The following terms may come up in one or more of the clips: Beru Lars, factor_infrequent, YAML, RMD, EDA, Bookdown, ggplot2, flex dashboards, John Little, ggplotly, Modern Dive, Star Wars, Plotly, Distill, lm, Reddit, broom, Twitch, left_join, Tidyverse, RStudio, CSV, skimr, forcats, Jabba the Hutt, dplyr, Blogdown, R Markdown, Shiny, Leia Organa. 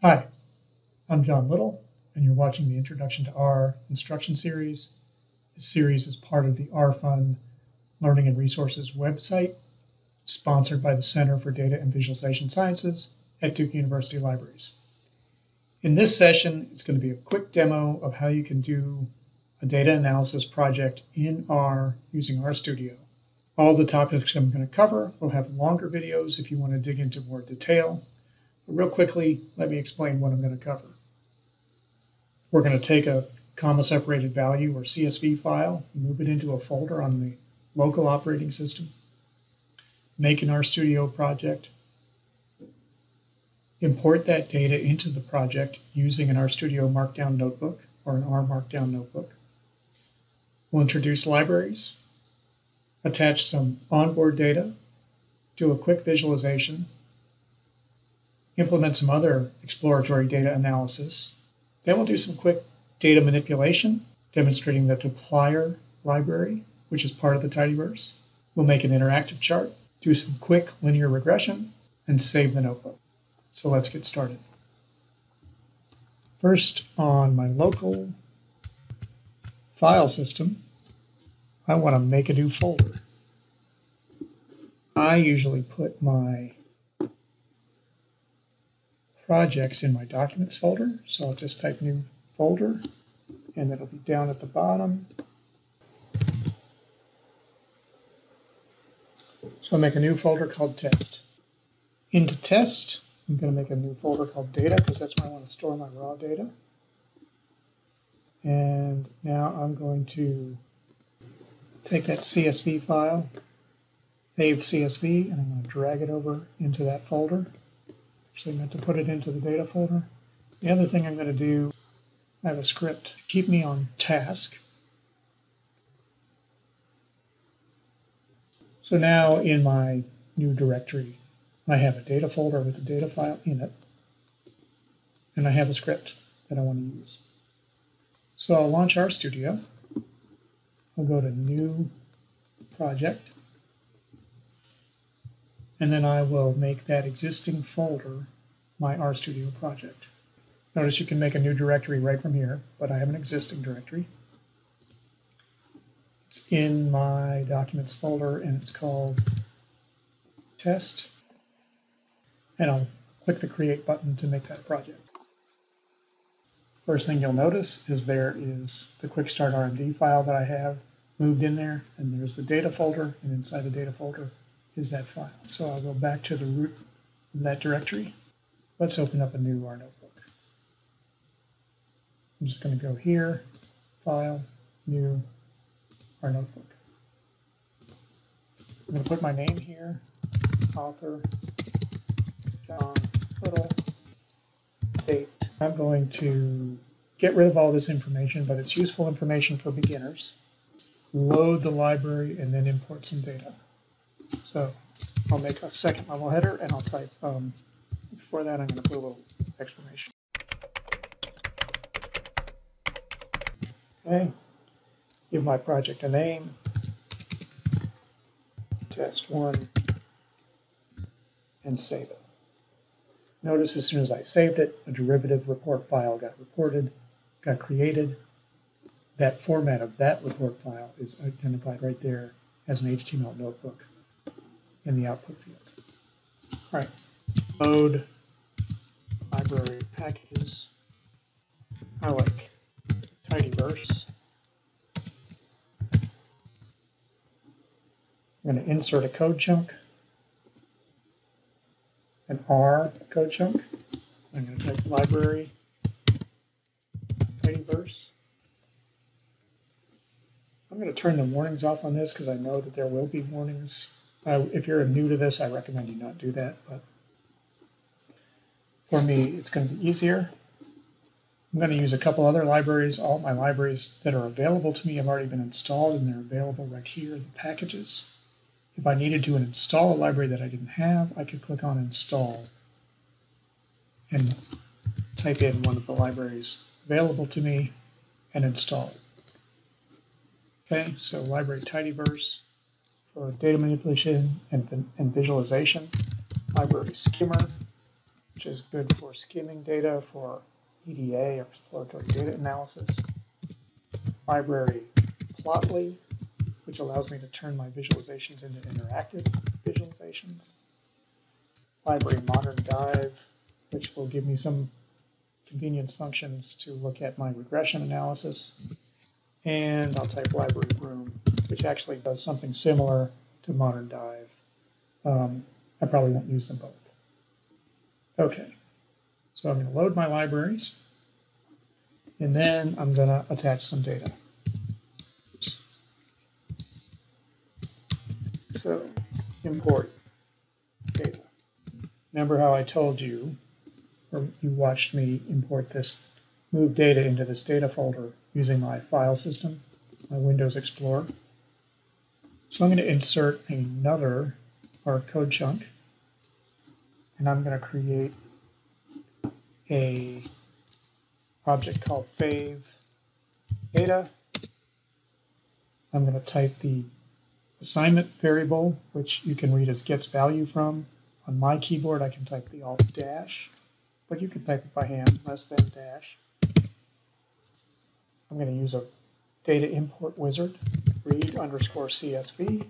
Hi, I'm John Little, and you're watching the Introduction to R instruction series. This series is part of the Rfun Learning and Resources website, sponsored by the Center for Data and Visualization Sciences at Duke University Libraries. In this session, it's going to be a quick demo of how you can do a data analysis project in R using RStudio. All the topics I'm going to cover will have longer videos if you want to dig into more detail. Real quickly, let me explain what I'm going to cover. We're going to take a comma-separated value or CSV file, move it into a folder on the local operating system, make an RStudio project, import that data into the project using an RStudio Markdown notebook or an R Markdown notebook. We'll introduce libraries, attach some onboard data, do a quick visualization, implement some other exploratory data analysis. Then we'll do some quick data manipulation, demonstrating the dplyr library, which is part of the Tidyverse. We'll make an interactive chart, do some quick linear regression, and save the notebook. So let's get started. First, on my local file system, I want to make a new folder. I usually put my projects in my documents folder. So I'll just type new folder, and that'll be down at the bottom. So I'll make a new folder called test. Into test, I'm going to make a new folder called data because that's where I want to store my raw data. And now I'm going to take that CSV file, save CSV, and I'm going to drag it over into that folder. Actually meant to put it into the data folder. The other thing I'm going to do, I have a script to keep me on task. So now in my new directory, I have a data folder with a data file in it, and I have a script that I want to use. So I'll launch RStudio. I'll go to new project. And then I will make that existing folder my RStudio project. Notice you can make a new directory right from here, but I have an existing directory. It's in my documents folder, and it's called test. And I'll click the create button to make that project. First thing you'll notice is there is the quick start RMD file that I have moved in there, and there's the data folder, and inside the data folder is that file. So I'll go back to the root of that directory. Let's open up a new R notebook. I'm just going to go here, File, New, R Notebook. I'm going to put my name here, author, John Little, date. I'm going to get rid of all this information, but it's useful information for beginners. Load the library and then import some data. So I'll make a second level header, and I'll type, before that I'm going to put a little exclamation. Okay, give my project a name, test one, and save it. Notice as soon as I saved it, a derivative report file got created. That format of that report file is identified right there as an HTML notebook in the output field. All right, load library packages. I like Tidyverse. I'm going to insert a code chunk, an R code chunk. I'm going to type library Tidyverse. I'm going to turn the warnings off on this because I know that there will be warnings. If you're new to this, I recommend you not do that, but for me, it's going to be easier. I'm going to use a couple other libraries. All my libraries that are available to me have already been installed, and they're available right here in the packages. If I needed to install a library that I didn't have, I could click on Install and type in one of the libraries available to me and install it. Okay, so library Tidyverse. For data manipulation and visualization, library skimr, which is good for skimming data for EDA or exploratory data analysis. Library Plotly, which allows me to turn my visualizations into interactive visualizations. Library Modern Dive, which will give me some convenience functions to look at my regression analysis. And I'll type library broom, which actually does something similar to Modern Dive. I probably won't use them both. Okay, so I'm going to load my libraries, and then I'm going to attach some data. So import data. Remember how I told you, or you watched me import this, move data into this data folder using my file system, my Windows Explorer. So I'm going to insert another code chunk, and I'm going to create a object called fav data. I'm going to type the assignment variable, which you can read as gets value from. On my keyboard, I can type the alt dash, but you can type it by hand, less than dash. I'm going to use a data import wizard, read underscore CSV,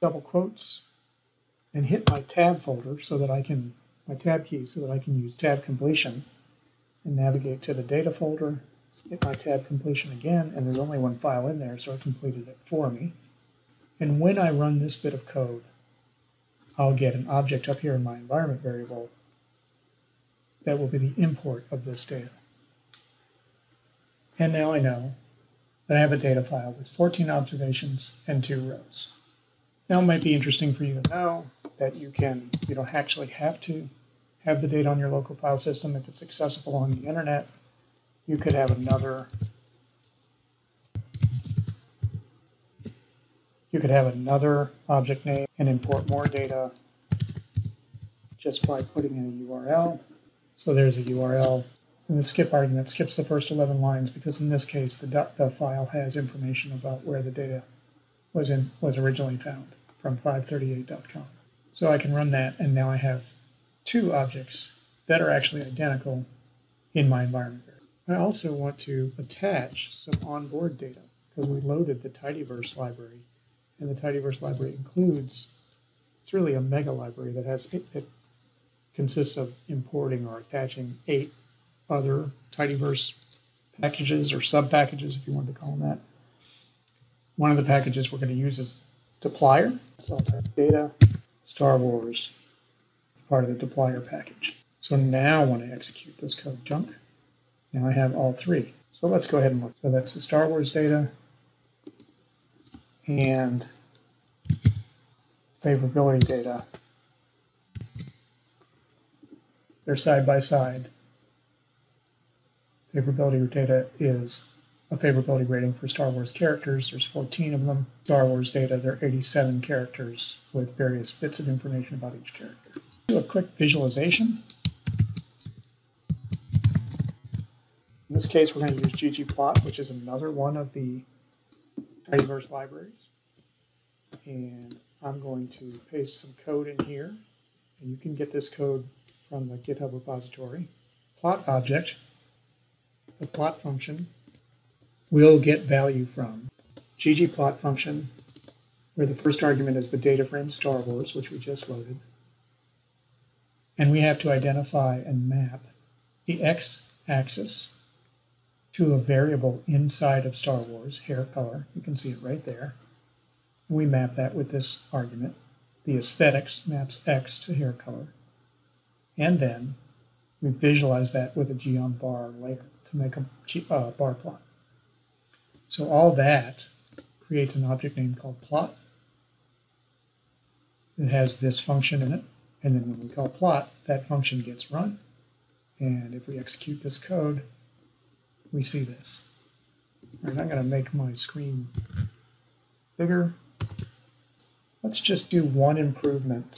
double quotes, and hit my tab folder so that I can, my tab key, so that I can use tab completion and navigate to the data folder, hit my tab completion again, and there's only one file in there, so it completed it for me. And when I run this bit of code, I'll get an object up here in my environment variable that will be the import of this data. And now I know that I have a data file with 14 observations and 2 rows. Now it might be interesting for you to know that you can, you don't actually have to have the data on your local file system. If it's accessible on the internet, you could have another, object name and import more data just by putting in a URL. So there's a URL, and the skip argument skips the first 11 lines because in this case the file has information about where the data was originally found from 538.com. So I can run that, and now I have 2 objects that are actually identical in my environment. I also want to attach some onboard data because we loaded the Tidyverse library, and the Tidyverse library includes, it's really a mega library that has, it consists of importing or attaching 8 other Tidyverse packages or sub-packages, if you want to call them that. One of the packages we're going to use is dplyr. So I'll type data, Star Wars, part of the dplyr package. So now I want to execute this code chunk. Now I have all 3. So let's go ahead and look. So that's the Star Wars data and favorability data. They're side by side. Favorability data is a favorability rating for Star Wars characters. There's 14 of them. Star Wars data, there are 87 characters with various bits of information about each character. Do a quick visualization. In this case, we're going to use ggplot, which is another one of the Tidyverse libraries. And I'm going to paste some code in here. And you can get this code from the GitHub repository. Plot object, the plot function, will get value from ggplot function, where the first argument is the data frame Star Wars, which we just loaded. And we have to identify and map the x-axis to a variable inside of Star Wars, hair color. You can see it right there. And we map that with this argument. The aesthetics maps x to hair color. And then we visualize that with a geom bar layer to make a bar plot. So all that creates an object name called plot. It has this function in it, and then when we call plot, that function gets run. And if we execute this code, we see this. All right, I'm going to make my screen bigger. Let's just do one improvement.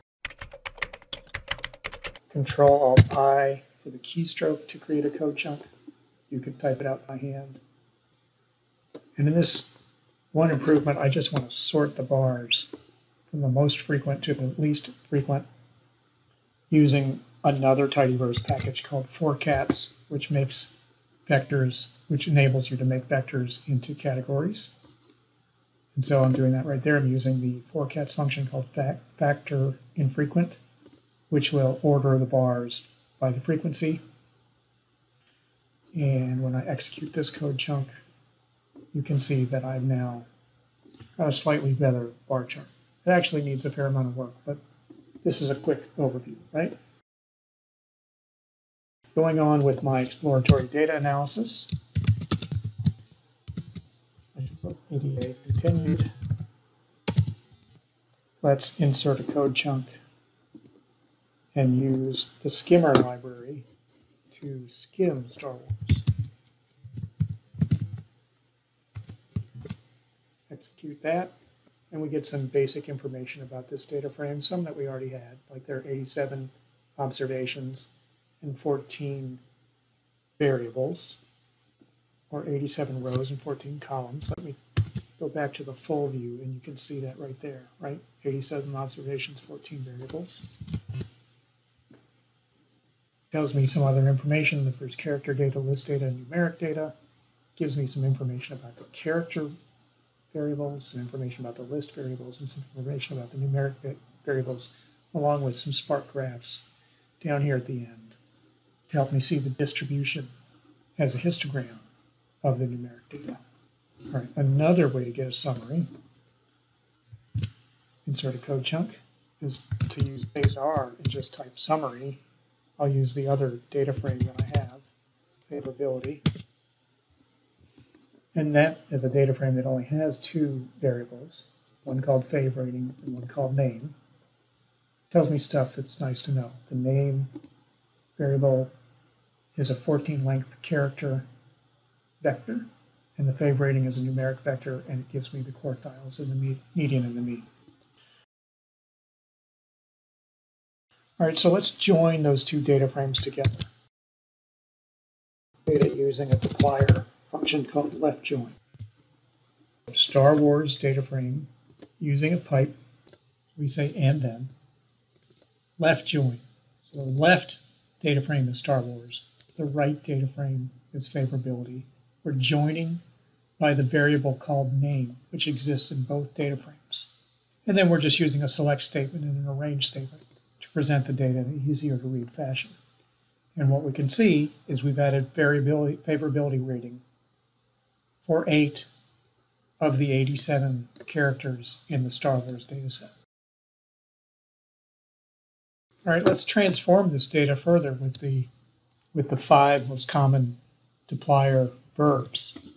Control-Alt-I for the keystroke to create a code chunk. You could type it out by hand. And in this one improvement, I just want to sort the bars from the most frequent to the least frequent using another Tidyverse package called forcats, which makes vectors, which enables you to make vectors into categories. And so I'm doing that right there. I'm using the forcats function called factor_infrequent, which will order the bars by the frequency. And when I execute this code chunk, you can see that I've now got a slightly better bar chart. It actually needs a fair amount of work, but this is a quick overview, right? Going on with my exploratory data analysis. I should put ADA continued. Let's insert a code chunk and use the skimr library to skim Star Wars. Execute that, and we get some basic information about this data frame, some that we already had, like there are 87 observations and 14 variables, or 87 rows and 14 columns. Let me go back to the full view, and you can see that right there, right? 87 observations, 14 variables. Tells me some other information, that there's character data, list data, and numeric data. Gives me some information about the character variables, some information about the list variables, and some information about the numeric variables, along with some spark graphs down here at the end to help me see the distribution as a histogram of the numeric data. All right, another way to get a summary, insert a code chunk, is to use base R and just type summary. I'll use the other data frame that I have, availability. And that is a data frame that only has two variables, one called fav rating and one called name. It tells me stuff that's nice to know. The name variable is a 14-length character vector, and the fav rating is a numeric vector, and it gives me the quartiles and the median and the mean. All right, so let's join those two data frames together. Data using a dplyr function called left join. Star Wars data frame using a pipe. We say and then left join. So the left data frame is Star Wars. The right data frame is favorability. We're joining by the variable called name, which exists in both data frames. And then we're just using a select statement and an arrange statement to present the data in an easier to read fashion. And what we can see is we've added variability, favorability rating for 8 of the 87 characters in the Star Wars dataset. All right, let's transform this data further with the 5 most common dplyr verbs.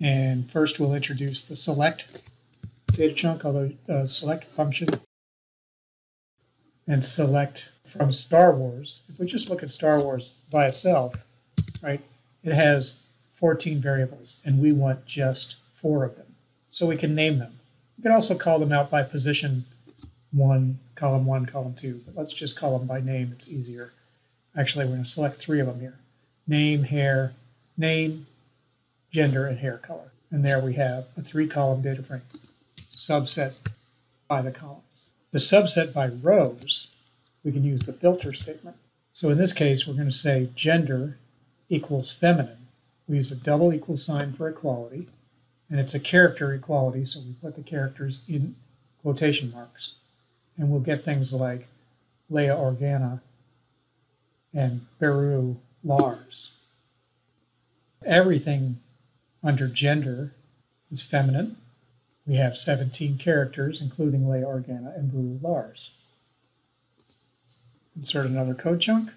And first we'll introduce the select data chunk, although select function. And select from Star Wars. If we just look at Star Wars by itself, right, it has 14 variables, and we want just 4 of them. So we can name them. We can also call them out by position 1, column 2, but let's just call them by name. It's easier. Actually, we're going to select 3 of them here. Name, hair, name, gender, and hair color. And there we have a 3-column data frame, subset by the column. The subset by rows, we can use the filter statement. So in this case, we're going to say gender equals feminine. We use a double equal sign for equality, and it's a character equality, so we put the characters in quotation marks. And we'll get things like Leia Organa and Beru Lars. Everything under gender is feminine. We have 17 characters, including Leia Organa and Beru Lars. Insert another code chunk,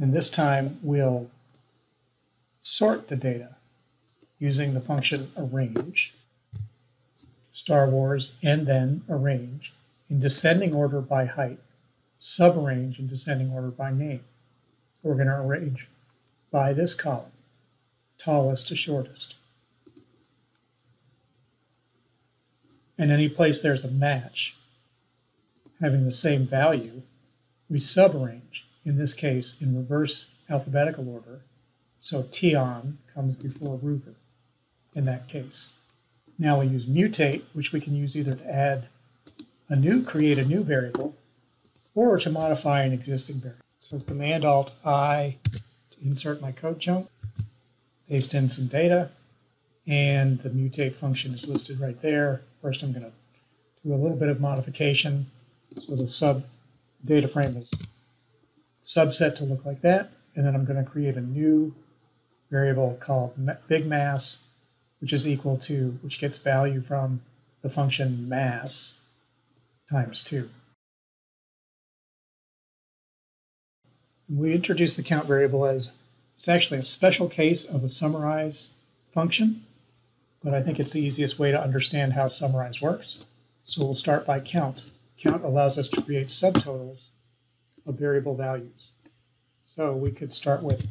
and this time we'll sort the data using the function arrange, Star Wars, and then arrange in descending order by height, subarrange in descending order by name. We're going to arrange by this column, tallest to shortest. And any place there's a match having the same value, we subarrange, in this case, in reverse alphabetical order. So Tion comes before Ruger in that case. Now we use mutate, which we can use either to create a new variable, or to modify an existing variable. So Command Alt I to insert my code chunk, paste in some data, and the mutate function is listed right there. First, I'm going to do a little bit of modification. So the sub data frame is subset to look like that. And then I'm going to create a new variable called big mass, which is equal to, which gets value from the function mass times 2. We introduce the count variable as it's actually a special case of a summarize function, but I think it's the easiest way to understand how summarize works. So we'll start by count. Count allows us to create subtotals of variable values. So we could start with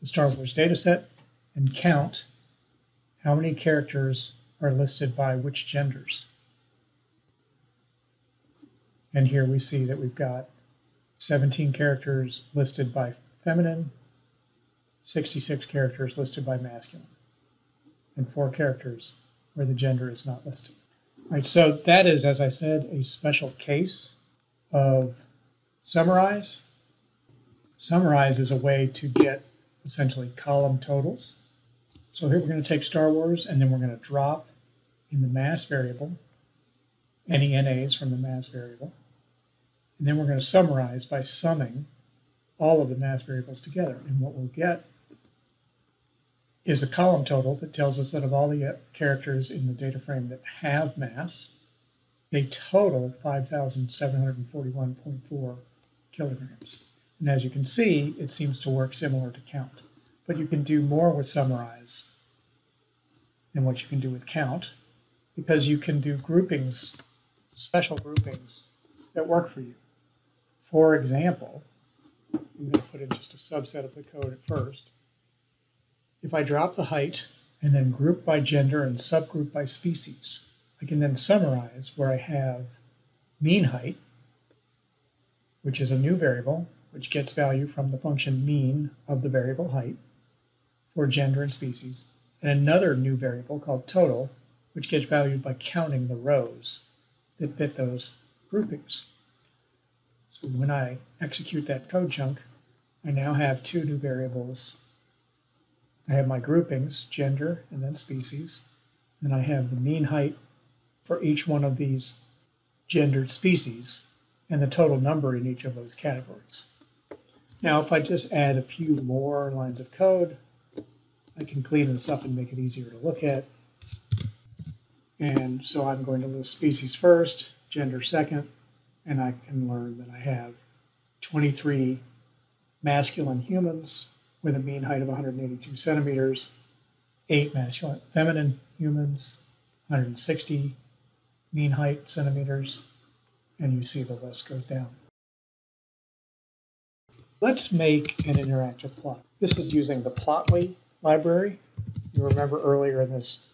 the Star Wars dataset and count how many characters are listed by which genders. And here we see that we've got 17 characters listed by feminine, 66 characters listed by masculine, and 4 characters where the gender is not listed. All right, so that is, as I said, a special case of summarize. Summarize is a way to get essentially column totals. So here we're going to take Star Wars, and then we're going to drop in the mass variable any NAs from the mass variable. And then we're going to summarize by summing all of the mass variables together. And what we'll get is a column total that tells us that of all the characters in the data frame that have mass, they total 5,741.4 kilograms. And as you can see, it seems to work similar to count. But you can do more with summarize than what you can do with count, because you can do groupings, special groupings, that work for you. For example, I'm going to put in just a subset of the code at first. If I drop the height and then group by gender and subgroup by species, I can then summarize where I have mean height, which is a new variable, which gets value from the function mean of the variable height for gender and species, and another new variable called total, which gets valued by counting the rows that fit those groupings. So when I execute that code chunk, I now have 2 new variables. I have my groupings, gender, and then species, and I have the mean height for each one of these gendered species and the total number in each of those categories. Now, if I just add a few more lines of code, I can clean this up and make it easier to look at. And so I'm going to list species first, gender second, and I can learn that I have 23 masculine humans with a mean height of 182 centimeters, 8 masculine feminine humans, 160 mean height centimeters, and you see the list goes down. Let's make an interactive plot. This is using the Plotly library. You remember earlier in this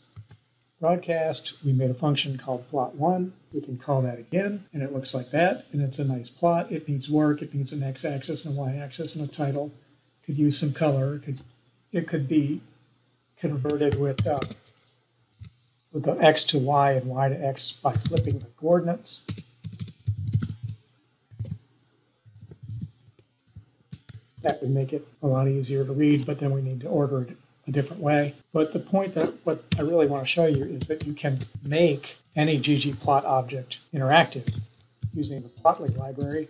broadcast, we made a function called plot1. We can call that again, and it looks like that, and it's a nice plot. It needs work. It needs an x-axis and a y-axis and a title. It could use some color. It could be converted with the x to y and y to x by flipping the coordinates. That would make it a lot easier to read, but then we need to order it a different way. But the point that what I really want to show you is that you can make any ggplot object interactive using the Plotly library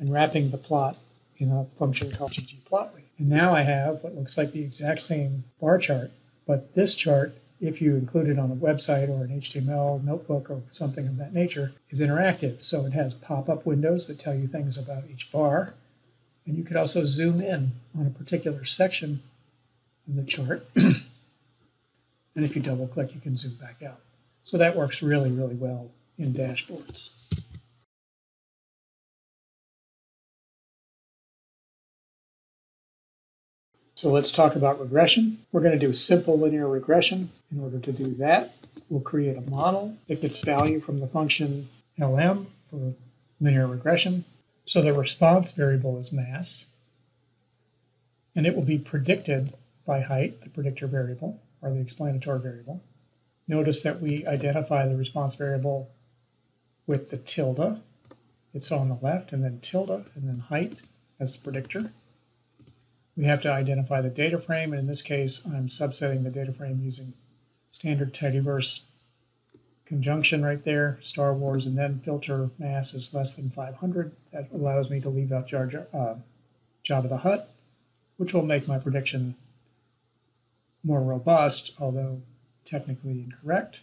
and wrapping the plot in a function called ggplotly. And now I have what looks like the exact same bar chart, but this chart, if you include it on a website or an HTML notebook or something of that nature, is interactive. So it has pop-up windows that tell you things about each bar. And you could also zoom in on a particular section of the chart. And if you double click, you can zoom back out. So that works really, really well in dashboards. So let's talk about regression. We're going to do simple linear regression. In order to do that, we'll create a model that gets value from the function lm for linear regression. So the response variable is mass, and it will be predicted by height, the predictor variable, or the explanatory variable. Notice that we identify the response variable with the tilde, it's on the left, and then tilde, and then height as the predictor. We have to identify the data frame, and in this case, I'm subsetting the data frame using standard Tidyverse conjunction right there, Star Wars, and then filter mass is less than 500. That allows me to leave out Jabba the Hutt, which will make my prediction more robust, although technically incorrect.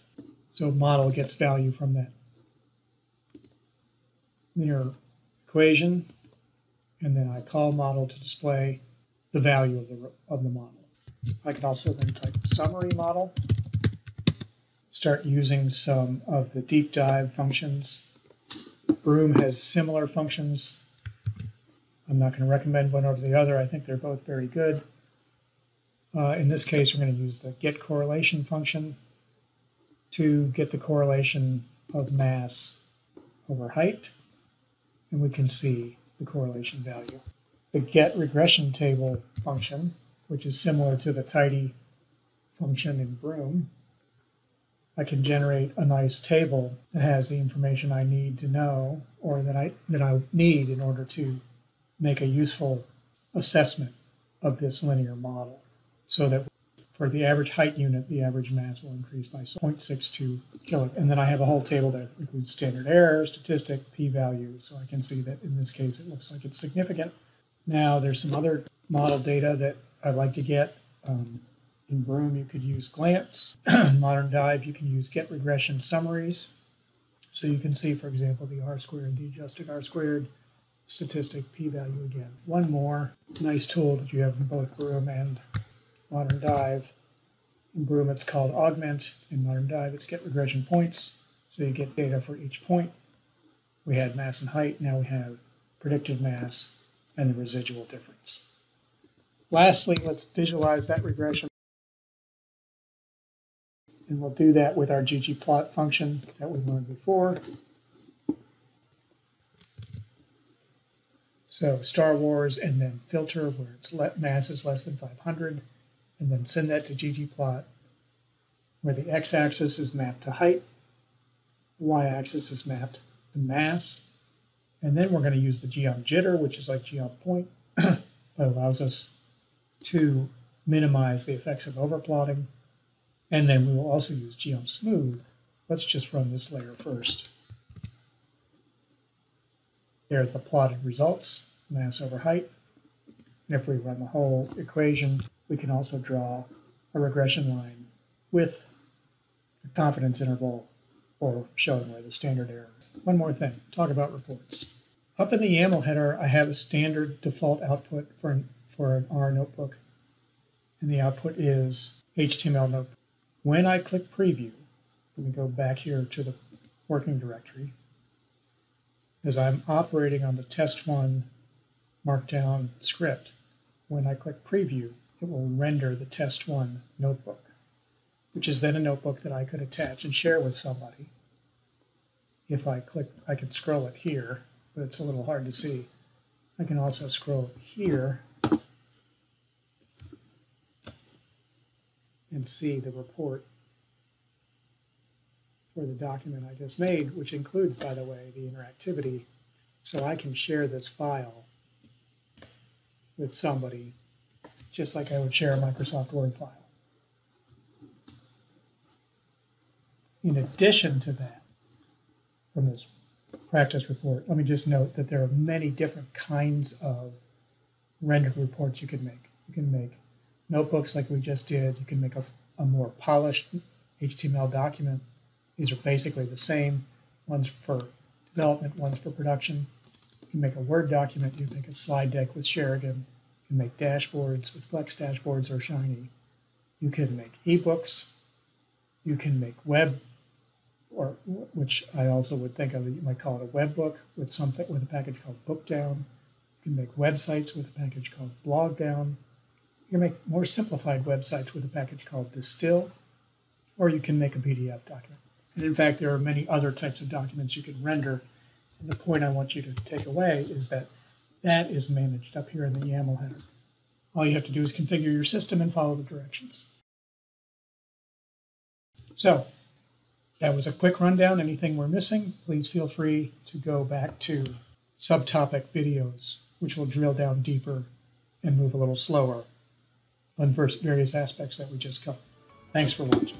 So model gets value from that linear equation, and then I call model to display the value of the model. I can also then type summary model, start using some of the deep dive functions. Broom has similar functions. I'm not going to recommend one over the other. I think they're both very good. In this case, we're going to use the get correlation function to get the correlation of mass over height, and we can see the correlation value. The get regression table function, which is similar to the tidy function in Broom, I can generate a nice table that has the information I need to know, or that I need in order to make a useful assessment of this linear model, so that for the average height unit, the average mass will increase by 0.62 kilogram. And then I have a whole table that includes standard error, statistic, p-value, so I can see that in this case it looks like it's significant. Now there's some other model data that I'd like to get. In Broom, you could use glance. In Modern Dive, you can use get regression summaries. So you can see, for example, the R-squared, the adjusted R-squared, statistic, p-value again. One more nice tool that you have in both Broom and Modern Dive. In Broom, it's called augment. In Modern Dive, it's get regression points. So you get data for each point. We had mass and height. Now we have predicted mass and the residual difference. Lastly, let's visualize that regression. And we'll do that with our ggplot function that we learned before. So Star Wars, and then filter where it's mass is less than 500, and then send that to ggplot, where the x-axis is mapped to height, the y-axis is mapped to mass. And then we're going to use the geom jitter, which is like geom point, that allows us to minimize the effects of overplotting. And then we will also use geom smooth. Let's just run this layer first. There's the plotted results, mass over height. And if we run the whole equation, we can also draw a regression line with a confidence interval for showing where the standard error is. One more thing, talk about reports. Up in the YAML header, I have a standard default output for an R notebook, and the output is HTML notebook. When I click preview, let me go back here to the working directory, as I'm operating on the test 1 Markdown script. When I click preview, it will render the test 1 notebook, which is then a notebook that I could attach and share with somebody. If I click, I can scroll it here, but it's a little hard to see. I can also scroll it here and see the report for the document I just made, which includes, by the way, the interactivity. So I can share this file with somebody, just like I would share a Microsoft Word file. In addition to that, from this practice report, let me just note that there are many different kinds of rendered reports you can make. You can make notebooks like we just did. You can make a more polished HTML document. These are basically the same. One's for development, one's for production. You can make a Word document. You can make a slide deck with Sheridan. You can make dashboards with Flex Dashboards or Shiny. You can make ebooks. You can make web, or which I also would think of, you might call it a web book, with something with a package called Bookdown. You can make websites with a package called Blogdown. You can make more simplified websites with a package called Distill, or you can make a PDF document. And in fact, there are many other types of documents you can render. And the point I want you to take away is that that is managed up here in the YAML header. All you have to do is configure your system and follow the directions. So That was a quick rundown. Anything we're missing, please feel free to go back to subtopic videos, which will drill down deeper and move a little slower on various aspects that we just covered. Thanks for watching.